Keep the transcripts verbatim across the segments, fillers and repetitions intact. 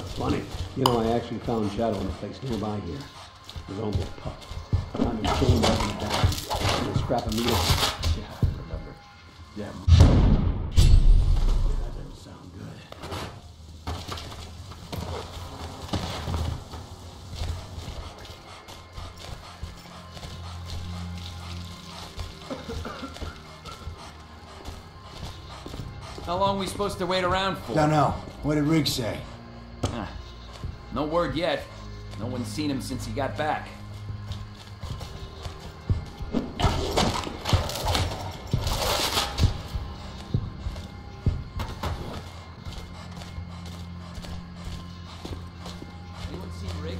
That's funny. You know, I actually found Shadow in a place nearby here. His own little pup. I'm in chains up in the back. And a scrap of meat. Yeah, I remember. Yeah. That doesn't sound good. How long are we supposed to wait around for? Don't know. What did Riggs say? No word yet. No one's seen him since he got back. Anyone seen Riggs?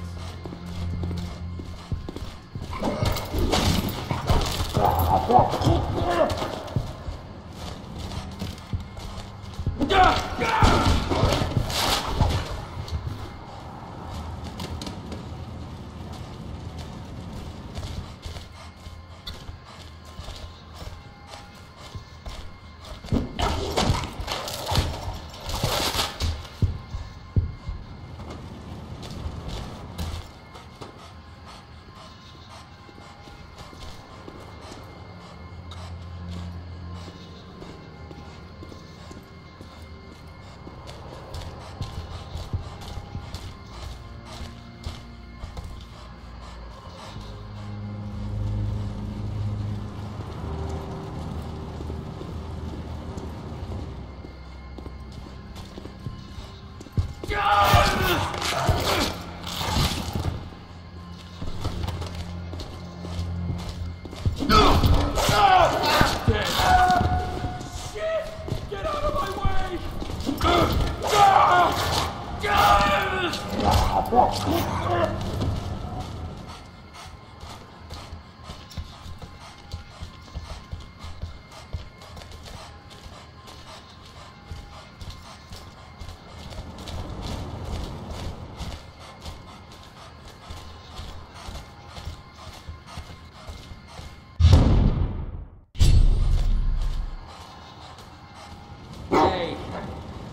Hey,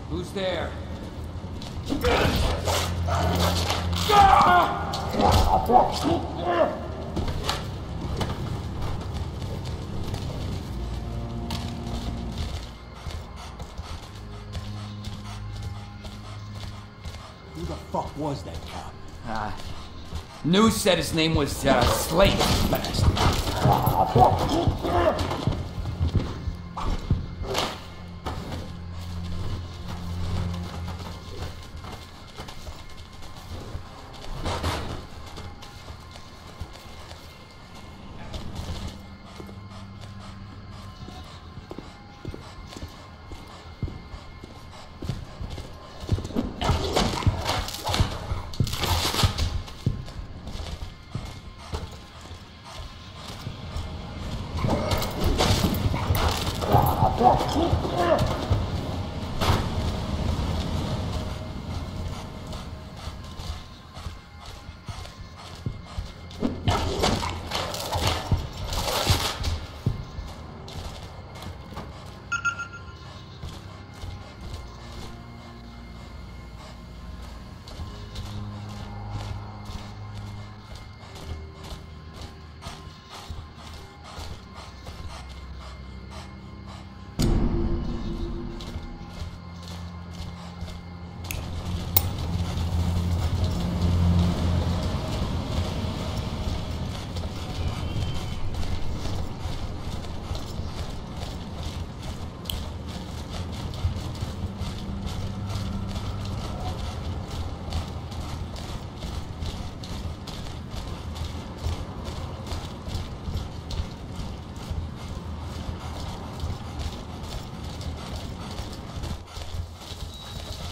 who's there? Who the fuck was that cop? Uh, News said his name was uh, Slate. Bastard.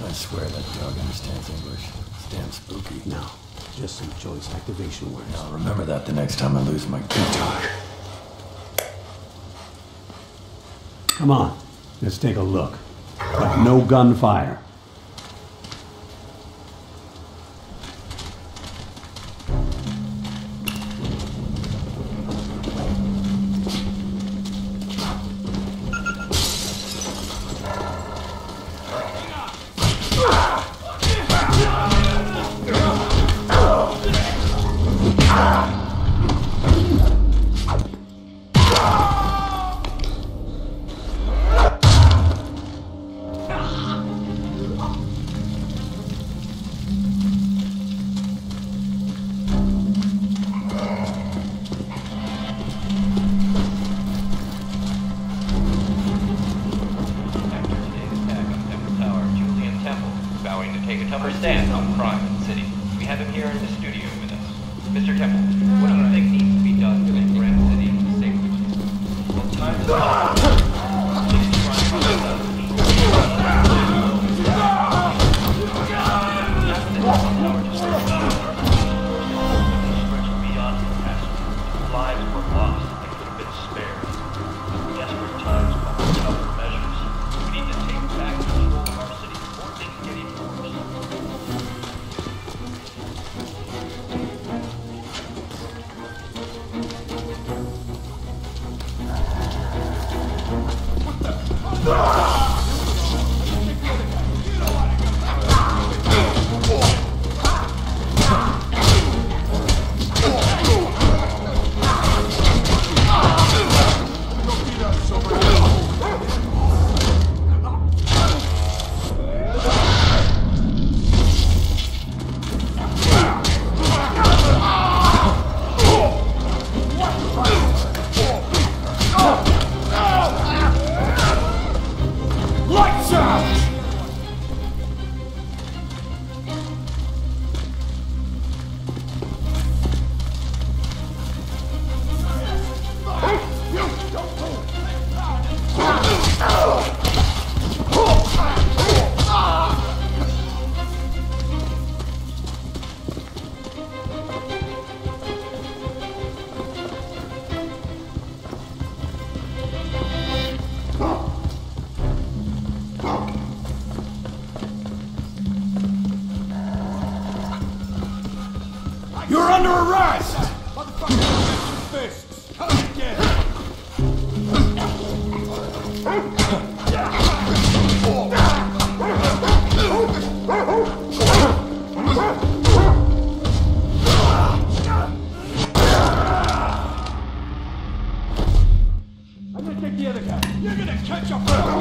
I swear that dog understands English. It's damn spooky. No, just some choice activation words. I'll remember that the next time I lose my guitar. Come on, let's take a look. But no gunfire. Yeah! take a tougher stance on crime in the city. We have him here in the studio with us. Mister Temple, what do you think needs to be done to make Grand City safer? Well, time is up. Lives were lost that could have been spared. Desperate times call for tougher measures. We need to take back control of our city before things get even worse. What the fuck? Ah! You're gonna catch a